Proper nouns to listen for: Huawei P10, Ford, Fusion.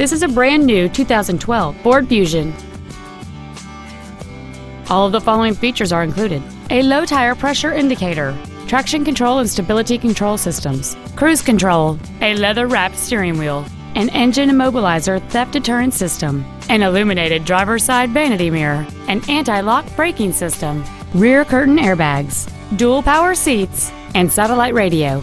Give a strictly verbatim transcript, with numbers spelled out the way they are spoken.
This is a brand new two thousand twelve Ford Fusion. All of the following features are included: a low tire pressure indicator, traction control and stability control systems, cruise control, a leather-wrapped steering wheel, an engine immobilizer theft deterrent system, an illuminated driver's side vanity mirror, an anti-lock braking system, rear curtain airbags, dual power seats, and satellite radio.